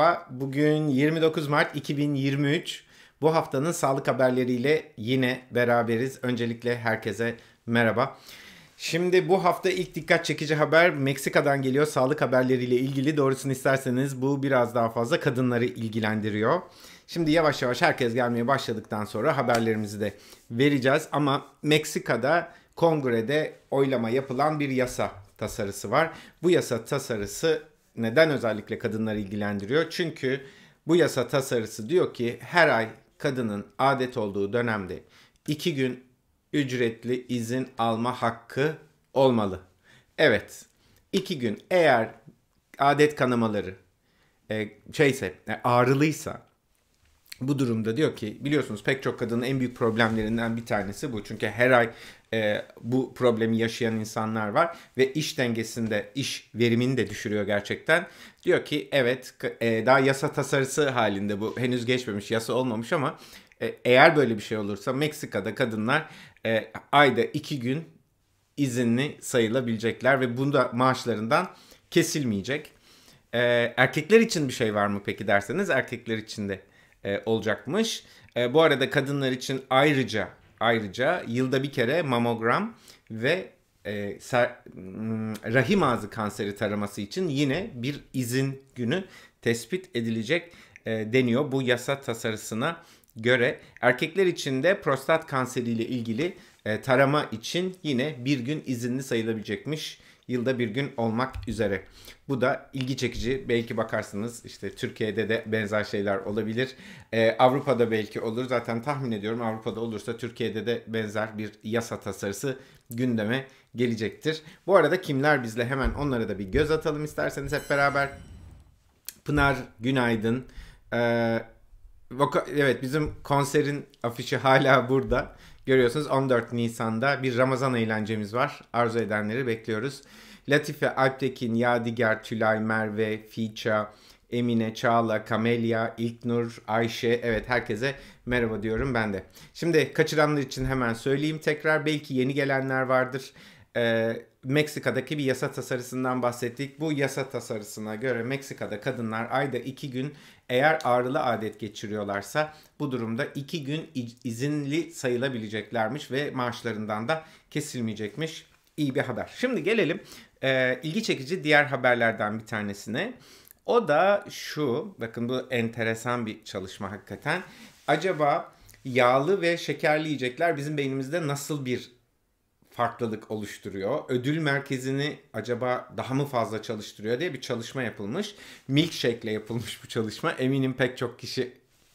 Merhaba, bugün 29 Mart 2023. Bu haftanın sağlık haberleriyle yine beraberiz. Öncelikle herkese merhaba. Şimdi bu hafta ilk dikkat çekici haber Meksika'dan geliyor. Sağlık haberleriyle ilgili, doğrusunu isterseniz bu biraz daha fazla kadınları ilgilendiriyor. Şimdi yavaş yavaş herkes gelmeye başladıktan sonra haberlerimizi de vereceğiz. Ama Meksika'da kongrede oylama yapılan bir yasa tasarısı var. Bu yasa tasarısı neden özellikle kadınları ilgilendiriyor? Çünkü bu yasa tasarısı diyor ki her ay kadının adet olduğu dönemde 2 gün ücretli izin alma hakkı olmalı. Evet, 2 gün eğer adet kanamaları ağrılıysa, bu durumda diyor ki biliyorsunuz pek çok kadının en büyük problemlerinden bir tanesi bu. Çünkü her ay bu problemi yaşayan insanlar var ve iş dengesinde, iş verimini de düşürüyor gerçekten. Diyor ki evet, daha yasa tasarısı halinde, bu henüz geçmemiş, yasa olmamış ama eğer böyle bir şey olursa Meksika'da kadınlar ayda 2 gün izinli sayılabilecekler ve bunda maaşlarından kesilmeyecek. Erkekler için bir şey var mı peki derseniz, erkekler için de olacakmış. Bu arada kadınlar için ayrıca yılda bir kere mamogram ve rahim ağzı kanseri taraması için yine bir izin günü tespit edilecek deniyor bu yasa tasarısına göre. Erkekler için de prostat kanseriyle ilgili tarama için yine bir gün izinli sayılabilecekmiş. Yılda bir gün olmak üzere. Bu da ilgi çekici. Belki bakarsınız işte Türkiye'de de benzer şeyler olabilir. Avrupa'da belki olur. Zaten tahmin ediyorum Avrupa'da olursa Türkiye'de de benzer bir yasa tasarısı gündeme gelecektir. Bu arada kimler bizle, hemen onlara da bir göz atalım isterseniz hep beraber. Pınar günaydın. Evet, bizim konserin afişi hala burada. Görüyorsunuz 14 Nisan'da bir Ramazan eğlencemiz var. Arzu edenleri bekliyoruz. Latife, Alptekin, Yadigar, Tülay, Merve, Fiça, Emine, Çağla, Kamelya, İlknur, Ayşe. Evet, herkese merhaba diyorum ben de. Şimdi kaçıranlar için hemen söyleyeyim tekrar. Belki yeni gelenler vardır. Meksika'daki bir yasa tasarısından bahsettik. Bu yasa tasarısına göre Meksika'da kadınlar ayda 2 gün eğer ağrılı adet geçiriyorlarsa bu durumda 2 gün izinli sayılabileceklermiş ve maaşlarından da kesilmeyecekmiş. İyi bir haber. Şimdi gelelim ilgi çekici diğer haberlerden bir tanesine. O da şu. Bakın, bu enteresan bir çalışma hakikaten. Acaba yağlı ve şekerli yiyecekler bizim beynimizde nasıl bir farklılık oluşturuyor? Ödül merkezini acaba daha mı fazla çalıştırıyor diye bir çalışma yapılmış. Milkshake'le yapılmış bu çalışma. Eminim pek çok kişi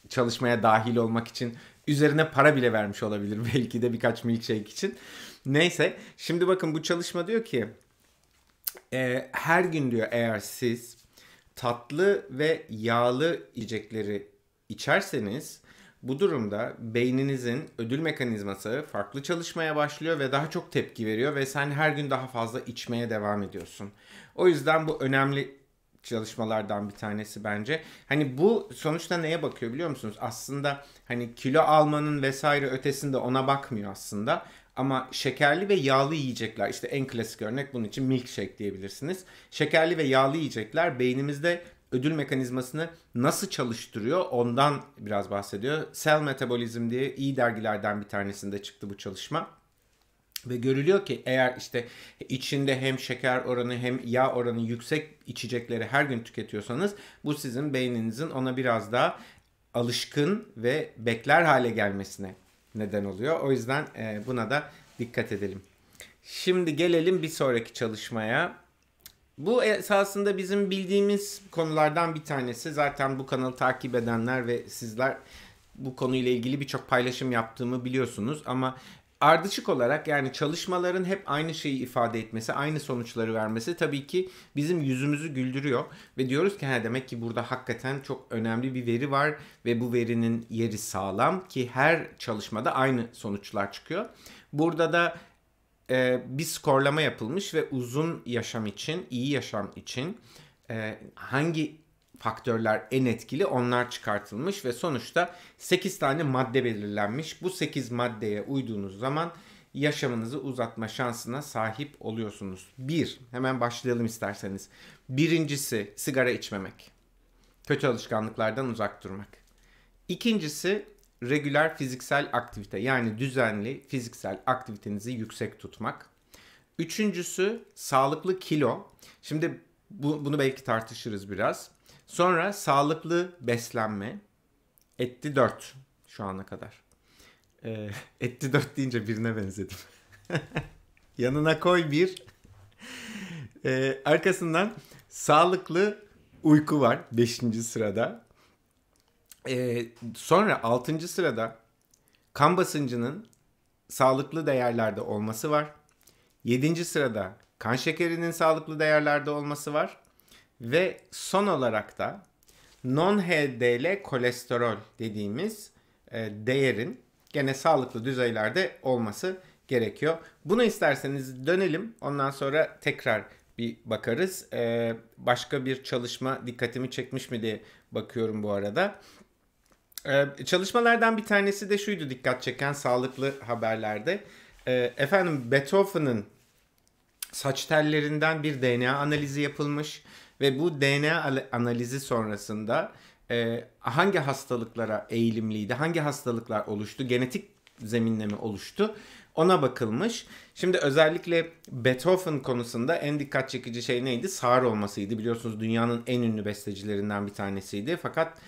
çalışmaya dahil olmak için üzerine para bile vermiş olabilir. Belki de birkaç milkshake için. Neyse, şimdi bakın bu çalışma diyor ki her gün diyor eğer siz tatlı ve yağlı yiyecekleri içerseniz bu durumda beyninizin ödül mekanizması farklı çalışmaya başlıyor ve daha çok tepki veriyor ve sen her gün daha fazla içmeye devam ediyorsun. O yüzden bu önemli çalışmalardan bir tanesi bence. Hani bu sonuçta neye bakıyor biliyor musunuz? Aslında hani kilo almanın vesaire ötesinde ona bakmıyor aslında. Ama şekerli ve yağlı yiyecekler, işte en klasik örnek bunun için milkshake diyebilirsiniz. Şekerli ve yağlı yiyecekler beynimizde ödül mekanizmasını nasıl çalıştırıyor ondan biraz bahsediyor. Cell Metabolism diye iyi dergilerden bir tanesinde çıktı bu çalışma. Ve görülüyor ki eğer işte içinde hem şeker oranı hem yağ oranı yüksek içecekleri her gün tüketiyorsanız bu sizin beyninizin ona biraz daha alışkın ve bekler hale gelmesine neden oluyor. O yüzden buna da dikkat edelim. Şimdi gelelim bir sonraki çalışmaya. Bu esasında bizim bildiğimiz konulardan bir tanesi. Zaten bu kanalı takip edenler ve sizler bu konuyla ilgili birçok paylaşım yaptığımı biliyorsunuz. Ama ardışık olarak yani çalışmaların hep aynı şeyi ifade etmesi, aynı sonuçları vermesi tabii ki bizim yüzümüzü güldürüyor. Ve diyoruz ki demek ki burada hakikaten çok önemli bir veri var ve bu verinin yeri sağlam ki her çalışmada aynı sonuçlar çıkıyor. Burada da bir skorlama yapılmış ve uzun yaşam için, iyi yaşam için hangi faktörler en etkili onlar çıkartılmış ve sonuçta 8 tane madde belirlenmiş. Bu 8 maddeye uyduğunuz zaman yaşamınızı uzatma şansına sahip oluyorsunuz. Hemen başlayalım isterseniz. Birincisi sigara içmemek. Kötü alışkanlıklardan uzak durmak. İkincisi regüler fiziksel aktivite, yani düzenli fiziksel aktivitenizi yüksek tutmak. Üçüncüsü sağlıklı kilo. Şimdi bunu belki tartışırız biraz. Sonra sağlıklı beslenme. Etti 4 şu ana kadar. Etti 4 deyince birine benzedim. Yanına koy bir. Arkasından sağlıklı uyku var 5. sırada. Sonra 6. sırada kan basıncının sağlıklı değerlerde olması var. 7. sırada kan şekerinin sağlıklı değerlerde olması var. Ve son olarak da non-HDL kolesterol dediğimiz değerin gene sağlıklı düzeylerde olması gerekiyor. Buna isterseniz dönelim. Ondan sonra tekrar bir bakarız. Başka bir çalışma dikkatimi çekmiş mi diye bakıyorum bu arada. Çalışmalardan bir tanesi de şuydu dikkat çeken sağlıklı haberlerde. Efendim, Beethoven'ın saç tellerinden bir DNA analizi yapılmış ve bu DNA analizi sonrasında hangi hastalıklara eğilimliydi, hangi hastalıklar oluştu, genetik zeminleme oluştu, ona bakılmış. Şimdi özellikle Beethoven konusunda en dikkat çekici şey neydi? Sağır olmasıydı. Biliyorsunuz dünyanın en ünlü bestecilerinden bir tanesiydi. Fakat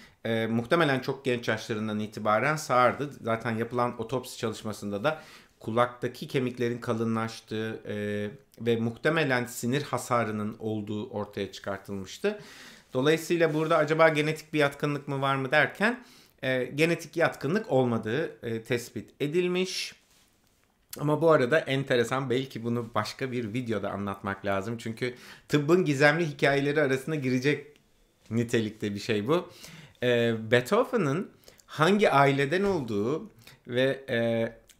muhtemelen çok genç yaşlarından itibaren sağırdı. Zaten yapılan otopsi çalışmasında da kulaktaki kemiklerin kalınlaştığı ve muhtemelen sinir hasarının olduğu ortaya çıkartılmıştı. Dolayısıyla burada acaba genetik bir yatkınlık mı var mı derken genetik yatkınlık olmadığı tespit edilmiş. Ama bu arada enteresan, belki bunu başka bir videoda anlatmak lazım. Çünkü tıbbın gizemli hikayeleri arasına girecek nitelikte bir şey bu. Beethoven'ın hangi aileden olduğu ve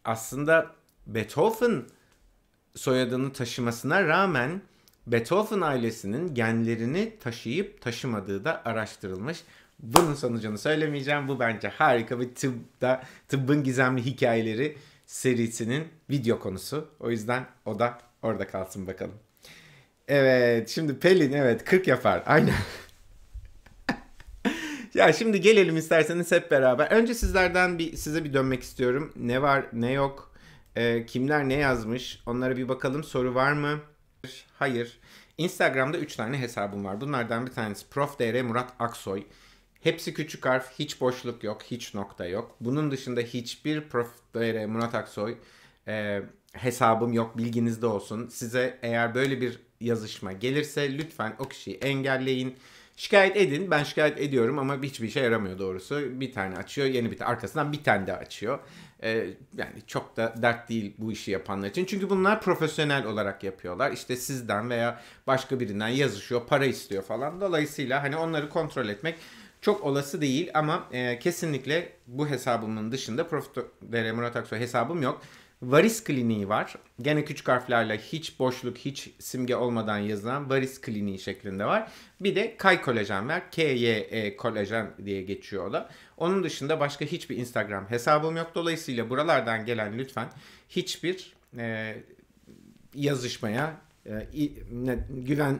aslında Beethoven soyadını taşımasına rağmen Beethoven ailesinin genlerini taşıyıp taşımadığı da araştırılmış. Bunun sonucunu söylemeyeceğim. Bu bence harika bir tıbbın gizemli hikayeleri serisinin video konusu. O yüzden o da orada kalsın bakalım. Evet, şimdi Pelin, evet 40 yapar. Aynen. Ya şimdi gelelim isterseniz hep beraber. Önce size bir dönmek istiyorum. Ne var, ne yok, kimler ne yazmış, onlara bir bakalım. Soru var mı? Hayır. Instagram'da 3 tane hesabım var. Bunlardan bir tanesi Prof. Dr. Murat Aksoy. Hepsi küçük harf, hiç boşluk yok, hiç nokta yok. Bunun dışında hiçbir Prof. Dr. Murat Aksoy hesabım yok, bilginizde olsun. Size eğer böyle bir yazışma gelirse lütfen o kişiyi engelleyin. Şikayet edin. Ben şikayet ediyorum ama hiçbir işe yaramıyor doğrusu. Bir tane açıyor, yeni bir tane. Arkasından bir tane de açıyor. Yani çok da dert değil bu işi yapanlar için. Çünkü bunlar profesyonel olarak yapıyorlar. İşte sizden veya başka birinden yazışıyor, para istiyor falan. Dolayısıyla hani onları kontrol etmek çok olası değil ama kesinlikle bu hesabımın dışında Prof. Dr. Murat Aksoy hesabım yok. Varis kliniği var. Gene küçük harflerle, hiç boşluk, hiç simge olmadan yazılan varis kliniği şeklinde var. Bir de KYE kolajen var. KYE kolajen diye geçiyor o da. Onun dışında başka hiçbir Instagram hesabım yok. Dolayısıyla buralardan gelen lütfen hiçbir yazışmaya güven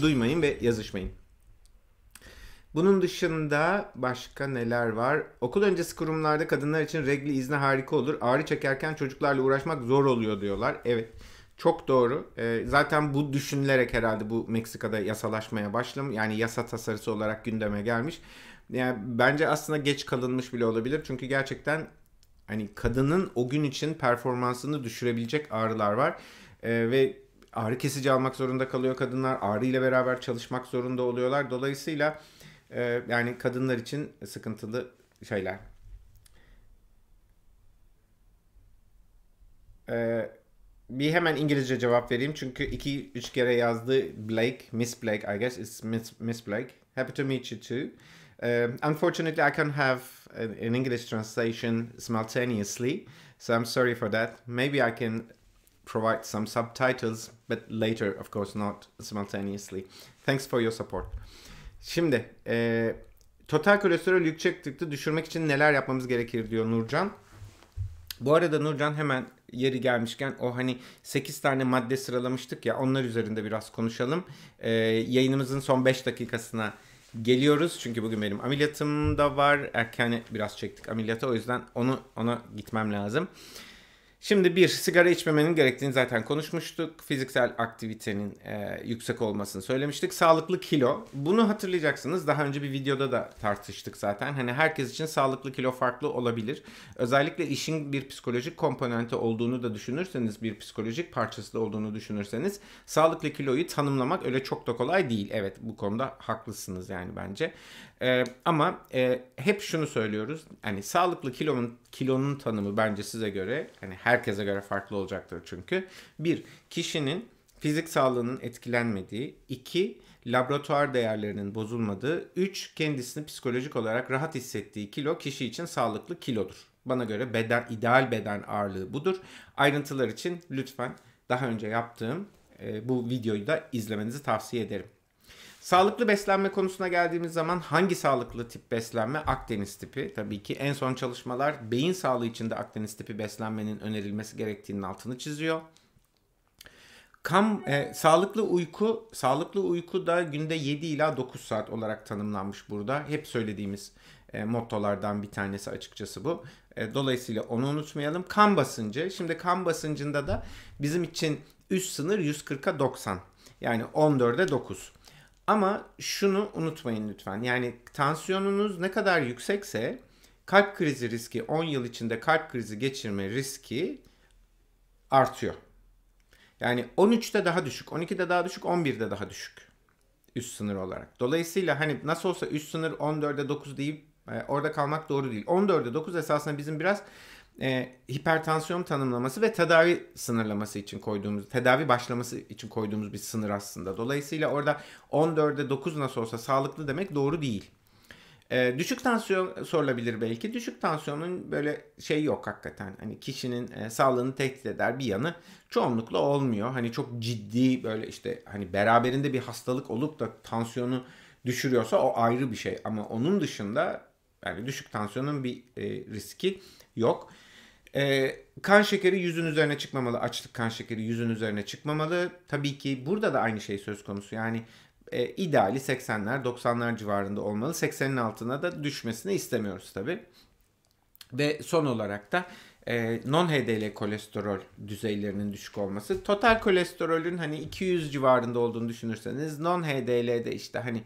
duymayın ve yazışmayın. Bunun dışında başka neler var? Okul öncesi kurumlarda kadınlar için regl izni harika olur. Ağrı çekerken çocuklarla uğraşmak zor oluyor diyorlar. Evet, çok doğru. Zaten bu düşünülerek herhalde bu Meksika'da yasalaşmaya başlamış. Yani yasa tasarısı olarak gündeme gelmiş. Yani bence aslında geç kalınmış bile olabilir. Çünkü gerçekten hani kadının o gün için performansını düşürebilecek ağrılar var. Ve ağrı kesici almak zorunda kalıyor kadınlar. Ağrı ile beraber çalışmak zorunda oluyorlar. Dolayısıyla yani kadınlar için sıkıntılı şeyler. Bir hemen İngilizce cevap vereyim çünkü 2-3 kere yazdı Blake, Miss Blake, I guess it's Miss Blake. Happy to meet you too. Unfortunately I can't have an English translation simultaneously, so I'm sorry for that. Maybe I can provide some subtitles, but later of course not simultaneously. Thanks for your support. Şimdi total kolesterol yükseklikte düşürmek için neler yapmamız gerekir diyor Nurcan. Bu arada Nurcan, hemen yeri gelmişken o hani 8 tane madde sıralamıştık ya, onlar üzerinde biraz konuşalım. Yayınımızın son 5 dakikasına geliyoruz. Çünkü bugün benim ameliyatım da var. Erken biraz çektik ameliyata, o yüzden ona gitmem lazım. Şimdi bir, sigara içmemenin gerektiğini zaten konuşmuştuk. Fiziksel aktivitenin yüksek olmasını söylemiştik. Sağlıklı kilo. Bunu hatırlayacaksınız. Daha önce bir videoda da tartıştık zaten. Hani herkes için sağlıklı kilo farklı olabilir. Özellikle işin bir psikolojik komponenti olduğunu da düşünürseniz, bir psikolojik parçası da olduğunu düşünürseniz sağlıklı kiloyu tanımlamak öyle çok da kolay değil. Evet, bu konuda haklısınız yani bence. Ama hep şunu söylüyoruz. Hani sağlıklı kilonun tanımı bence size göre, hani herkese göre farklı olacaktır çünkü. Bir, kişinin fizik sağlığının etkilenmediği. İki, laboratuvar değerlerinin bozulmadığı. Üç, kendisini psikolojik olarak rahat hissettiği kilo kişi için sağlıklı kilodur. Bana göre ideal beden ağırlığı budur. Ayrıntılar için lütfen daha önce yaptığım bu videoyu da izlemenizi tavsiye ederim. Sağlıklı beslenme konusuna geldiğimiz zaman hangi sağlıklı tip beslenme? Akdeniz tipi. Tabii ki en son çalışmalar beyin sağlığı için de Akdeniz tipi beslenmenin önerilmesi gerektiğinin altını çiziyor. Sağlıklı uyku da günde 7 ila 9 saat olarak tanımlanmış burada. Hep söylediğimiz mottolardan bir tanesi açıkçası bu. Dolayısıyla onu unutmayalım. Kan basıncı. Şimdi kan basıncında da bizim için üst sınır 140'a 90. Yani 14'e 9. Ama şunu unutmayın lütfen. Yani tansiyonunuz ne kadar yüksekse kalp krizi riski, 10 yıl içinde kalp krizi geçirme riski artıyor. Yani 13'te daha düşük, 12'de daha düşük, 11'de daha düşük üst sınır olarak. Dolayısıyla hani nasıl olsa üst sınır 14'e 9 deyip orada kalmak doğru değil. 14'e 9 esasında bizim biraz hipertansiyon tanımlaması ve tedavi sınırlaması için koyduğumuz, tedavi başlaması için koyduğumuz bir sınır aslında. Dolayısıyla orada 14'e 9 nasıl olsa sağlıklı demek doğru değil. Düşük tansiyon sorulabilir belki. Düşük tansiyonun böyle şey yok hakikaten. Hani kişinin sağlığını tehdit eder bir yanı çoğunlukla olmuyor. Hani çok ciddi böyle işte hani beraberinde bir hastalık olup da tansiyonu düşürüyorsa o ayrı bir şey. Ama onun dışında yani düşük tansiyonun bir riski yok. Kan şekeri 100'ün üzerine çıkmamalı. Açlık kan şekeri 100'ün üzerine çıkmamalı. Tabii ki burada da aynı şey söz konusu. Yani ideali 80'ler 90'lar civarında olmalı. 80'in altına da düşmesini istemiyoruz tabii. Ve son olarak da non-HDL kolesterol düzeylerinin düşük olması. Total kolesterolün hani 200 civarında olduğunu düşünürseniz non-HDL'de işte hani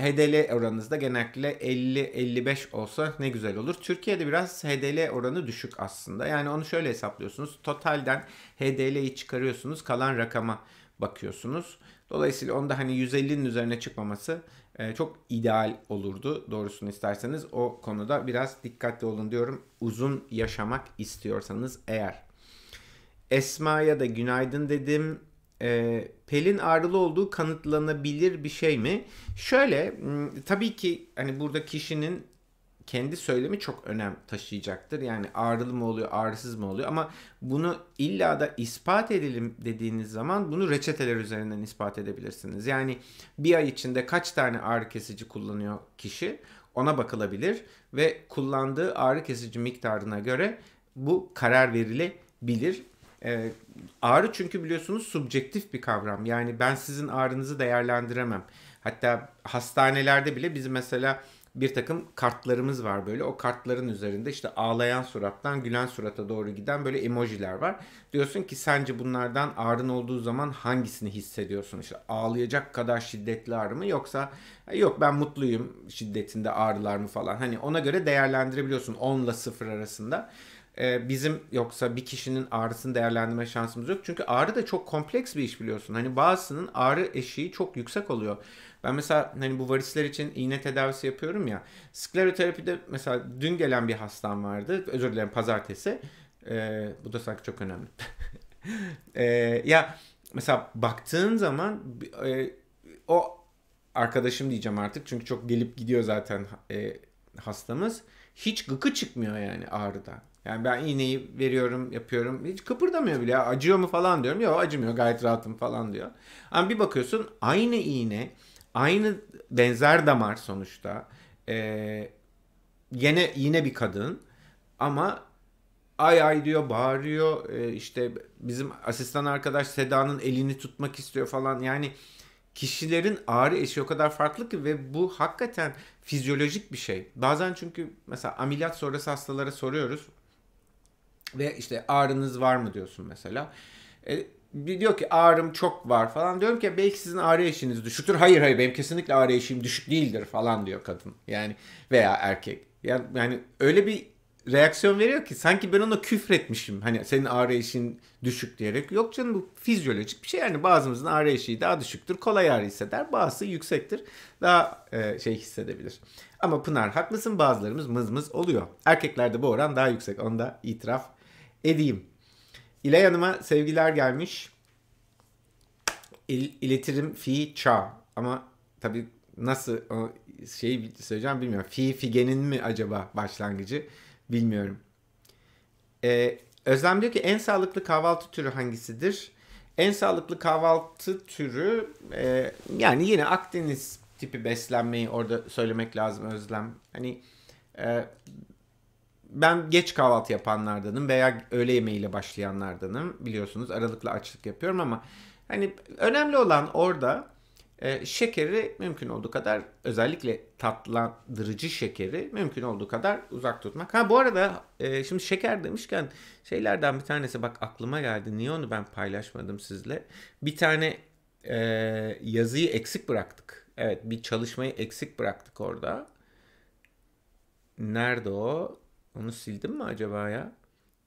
HDL oranınızda genellikle 50-55 olsa ne güzel olur. Türkiye'de biraz HDL oranı düşük aslında. Yani onu şöyle hesaplıyorsunuz. Totalden HDL'yi çıkarıyorsunuz. Kalan rakama bakıyorsunuz. Dolayısıyla onda hani 150'nin üzerine çıkmaması çok ideal olurdu doğrusunu isterseniz. O konuda biraz dikkatli olun diyorum. Uzun yaşamak istiyorsanız eğer. Esma'ya da günaydın dedim. Pelin ağrılı olduğu kanıtlanabilir bir şey mi? Şöyle, tabii ki hani burada kişinin kendi söylemi çok önem taşıyacaktır. Yani ağrılı mı oluyor, ağrısız mı oluyor? Ama bunu illa da ispat edelim dediğiniz zaman bunu reçeteler üzerinden ispat edebilirsiniz. Yani bir ay içinde kaç tane ağrı kesici kullanıyor kişi? Ona bakılabilir ve kullandığı ağrı kesici miktarına göre bu karar verilebilir. Ağrı çünkü biliyorsunuz subjektif bir kavram. Yani ben sizin ağrınızı değerlendiremem. Hatta hastanelerde bile bizim mesela bir takım kartlarımız var böyle. O kartların üzerinde işte ağlayan surattan gülen surata doğru giden böyle emojiler var. Diyorsun ki sence bunlardan ağrın olduğu zaman hangisini hissediyorsun? İşte ağlayacak kadar şiddetli ağrı mı, yoksa yok ben mutluyum şiddetinde ağrılar mı falan. Hani ona göre değerlendirebiliyorsun 10 ile 0 arasında. Bizim yoksa bir kişinin ağrısını değerlendirme şansımız yok. Çünkü ağrı da çok kompleks bir iş biliyorsun. Hani bazısının ağrı eşiği çok yüksek oluyor. Ben mesela hani bu varisler için iğne tedavisi yapıyorum ya. Skleroterapide mesela dün gelen bir hastam vardı. Özür dilerim, pazartesi. Bu da sanki çok önemli. Ya mesela baktığın zaman o arkadaşım diyeceğim artık. Çünkü çok gelip gidiyor zaten hastamız. Hiç gıkı çıkmıyor yani ağrıda. Yani ben iğneyi veriyorum, yapıyorum. Hiç kıpırdamıyor bile. Ya, acıyor mu falan diyorum. Yok acımıyor, gayet rahatım falan diyor. Ama bir bakıyorsun aynı iğne, aynı benzer damar sonuçta. Yine bir kadın ama ay ay diyor, bağırıyor. İşte bizim asistan arkadaş Seda'nın elini tutmak istiyor falan. Yani kişilerin ağrı eşiği o kadar farklı ki ve bu hakikaten fizyolojik bir şey. Bazen çünkü mesela ameliyat sonrası hastalara soruyoruz ve işte ağrınız var mı diyorsun mesela. Diyor ki ağrım çok var falan. Diyorum ki belki sizin ağrı eşiğiniz düşüktür. Hayır hayır, benim kesinlikle ağrı eşiğim düşük değildir falan diyor kadın. Yani veya erkek. Yani öyle bir reaksiyon veriyor ki sanki ben ona küfretmişim. Hani senin ağrı eşiğin düşük diyerek. Yok canım, bu fizyolojik bir şey. Yani bazımızın ağrı eşiği daha düşüktür. Kolay ağrı hisseder. Bazısı yüksektir. Daha hissedebilir. Ama Pınar haklısın, bazılarımız mızmız oluyor. Erkeklerde bu oran daha yüksek. Onu da itiraf edeyim. İlay Hanım'a sevgiler gelmiş. İletirim fi ça. Ama tabii nasıl şeyi söyleyeceğim bilmiyorum. Figenin mi acaba başlangıcı? Bilmiyorum. Özlem diyor ki en sağlıklı kahvaltı türü hangisidir? En sağlıklı kahvaltı türü yani yine Akdeniz tipi beslenmeyi orada söylemek lazım Özlem. Hani ben geç kahvaltı yapanlardanım veya öğle yemeğiyle başlayanlardanım. Biliyorsunuz aralıklı açlık yapıyorum ama hani önemli olan orada şekeri mümkün olduğu kadar, özellikle tatlandırıcı şekeri mümkün olduğu kadar uzak tutmak. Ha bu arada şimdi şeker demişken şeylerden bir tanesi bak aklıma geldi. Niye onu ben paylaşmadım sizle? Bir tane yazıyı eksik bıraktık. Evet, bir çalışmayı eksik bıraktık orada. Nerede o? Onu sildim mi acaba ya?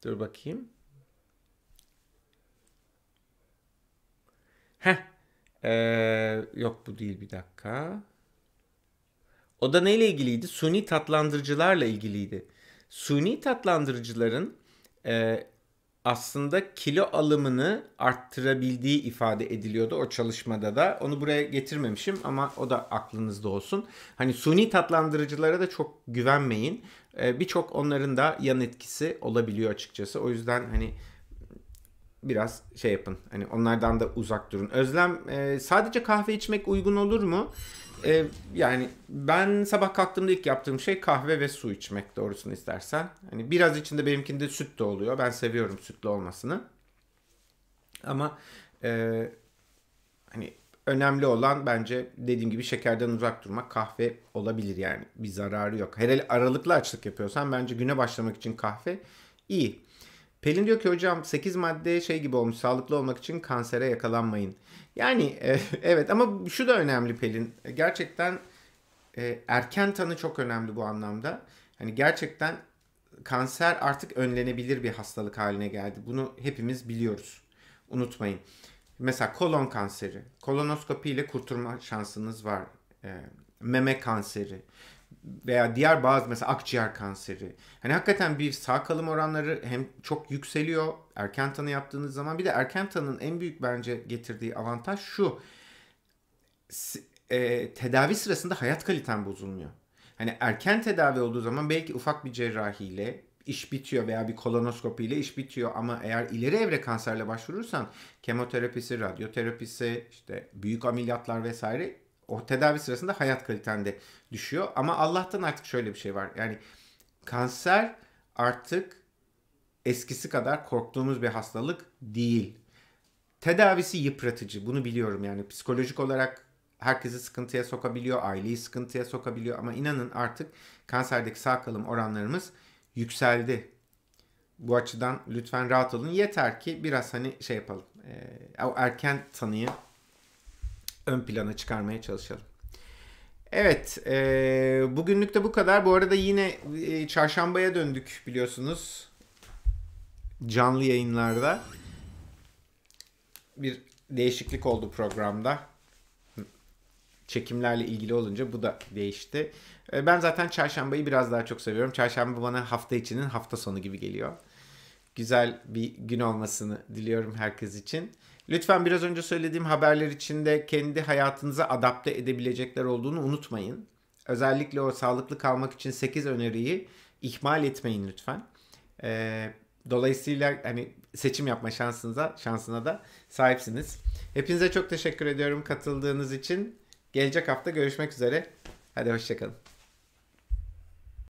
Dur bakayım. Yok bu değil, bir dakika. O da neyle ilgiliydi? Suni tatlandırıcılarla ilgiliydi. Suni tatlandırıcıların aslında kilo alımını arttırabildiği ifade ediliyordu o çalışmada da. Onu buraya getirmemişim ama o da aklınızda olsun. Hani suni tatlandırıcılara da çok güvenmeyin. Birçok onların da yan etkisi olabiliyor açıkçası. O yüzden hani biraz şey yapın. Hani onlardan da uzak durun. Özlem sadece kahve içmek uygun olur mu? Yani ben sabah kalktığımda ilk yaptığım şey kahve ve su içmek doğrusunu istersen. Hani biraz içinde benimkinde süt de oluyor. Ben seviyorum sütlü olmasını. Ama hani önemli olan bence dediğim gibi şekerden uzak durmak. Kahve olabilir yani. Bir zararı yok. Hele aralıklı açlık yapıyorsan bence güne başlamak için kahve iyi. Pelin diyor ki hocam 8 madde şey gibi olmuş, sağlıklı olmak için kansere yakalanmayın. Yani evet ama şu da önemli Pelin. Gerçekten erken tanı çok önemli bu anlamda. Hani gerçekten kanser artık önlenebilir bir hastalık haline geldi. Bunu hepimiz biliyoruz. Unutmayın. Mesela kolon kanseri. Kolonoskopi ile kurtulma şansınız var. Meme kanseri. Veya diğer bazı mesela akciğer kanseri. Hani hakikaten bir sağ kalım oranları hem çok yükseliyor erken tanı yaptığınız zaman. Bir de erken tanının en büyük bence getirdiği avantaj şu. Tedavi sırasında hayat kaliten bozulmuyor. Hani erken tedavi olduğu zaman belki ufak bir cerrahiyle iş bitiyor veya bir kolonoskopiyle iş bitiyor. Ama eğer ileri evre kanserle başvurursan kemoterapisi, radyoterapisi, işte büyük ameliyatlar vesaire... O tedavi sırasında hayat kaliten de düşüyor. Ama Allah'tan artık şöyle bir şey var. Yani kanser artık eskisi kadar korktuğumuz bir hastalık değil. Tedavisi yıpratıcı. Bunu biliyorum yani. Psikolojik olarak herkesi sıkıntıya sokabiliyor. Aileyi sıkıntıya sokabiliyor. Ama inanın artık kanserdeki sağ kalım oranlarımız yükseldi. Bu açıdan lütfen rahat olun. Yeter ki biraz hani şey yapalım. Erken tanıyı ön plana çıkarmaya çalışalım. Evet. Bugünlük de bu kadar. Bu arada yine çarşambaya döndük biliyorsunuz. Canlı yayınlarda. Bir değişiklik oldu programda. Çekimlerle ilgili olunca bu da değişti. Ben zaten çarşambayı biraz daha çok seviyorum. Çarşamba bana hafta içinin hafta sonu gibi geliyor. Güzel bir gün olmasını diliyorum herkes için. Lütfen biraz önce söylediğim haberler içinde kendi hayatınıza adapte edebilecekler olduğunu unutmayın. Özellikle o sağlıklı kalmak için 8 öneriyi ihmal etmeyin lütfen. Dolayısıyla hani seçim yapma şansına da sahipsiniz. Hepinize çok teşekkür ediyorum katıldığınız için. Gelecek hafta görüşmek üzere. Hadi hoşçakalın.